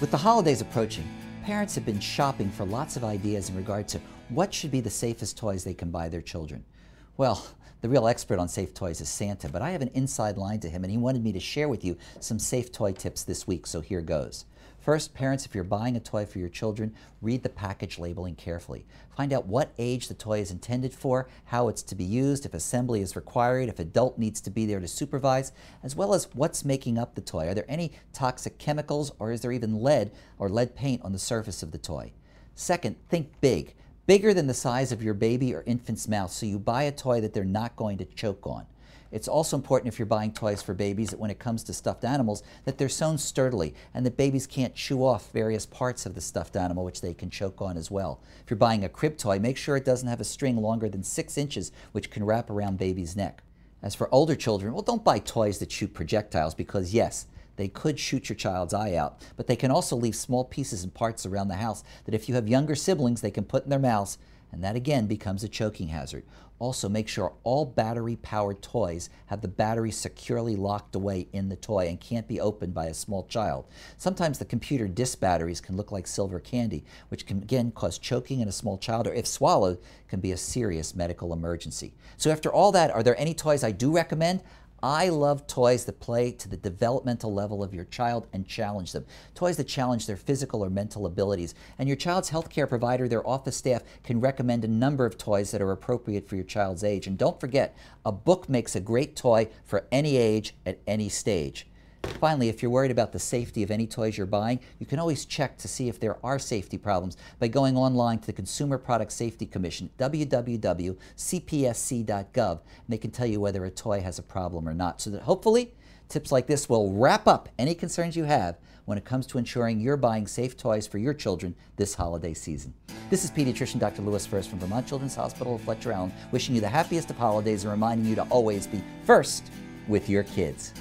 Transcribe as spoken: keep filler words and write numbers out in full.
With the holidays approaching, parents have been shopping for lots of ideas in regard to what should be the safest toys they can buy their children. Well, the real expert on safe toys is Santa, but I have an inside line to him and he wanted me to share with you some safe toy tips this week, so here goes. First, parents, if you're buying a toy for your children, read the package labeling carefully. Find out what age the toy is intended for, how it's to be used, if assembly is required, if an adult needs to be there to supervise, as well as what's making up the toy. Are there any toxic chemicals, or is there even lead or lead paint on the surface of the toy? Second, think big. Bigger than the size of your baby or infant's mouth, so you buy a toy that they're not going to choke on. It's also important if you're buying toys for babies that when it comes to stuffed animals that they're sewn sturdily and that babies can't chew off various parts of the stuffed animal which they can choke on as well. If you're buying a crib toy, make sure it doesn't have a string longer than six inches which can wrap around baby's neck. As for older children, well, don't buy toys that shoot projectiles because yes, they could shoot your child's eye out, but they can also leave small pieces and parts around the house that if you have younger siblings they can put in their mouths, and that again becomes a choking hazard. Also, make sure all battery-powered toys have the battery securely locked away in the toy and can't be opened by a small child. Sometimes the computer disk batteries can look like silver candy, which can again cause choking in a small child, or if swallowed, can be a serious medical emergency. So after all that, are there any toys I do recommend? I love toys that play to the developmental level of your child and challenge them. Toys that challenge their physical or mental abilities. And your child's healthcare provider, their office staff, can recommend a number of toys that are appropriate for your child's age. And don't forget, a book makes a great toy for any age at any stage. Finally, if you're worried about the safety of any toys you're buying, you can always check to see if there are safety problems by going online to the Consumer Product Safety Commission, w w w dot c p s c dot gov, and they can tell you whether a toy has a problem or not, so that hopefully tips like this will wrap up any concerns you have when it comes to ensuring you're buying safe toys for your children this holiday season. This is pediatrician Doctor Lewis First from Vermont Children's Hospital of Fletcher Allen, wishing you the happiest of holidays and reminding you to always be first with your kids.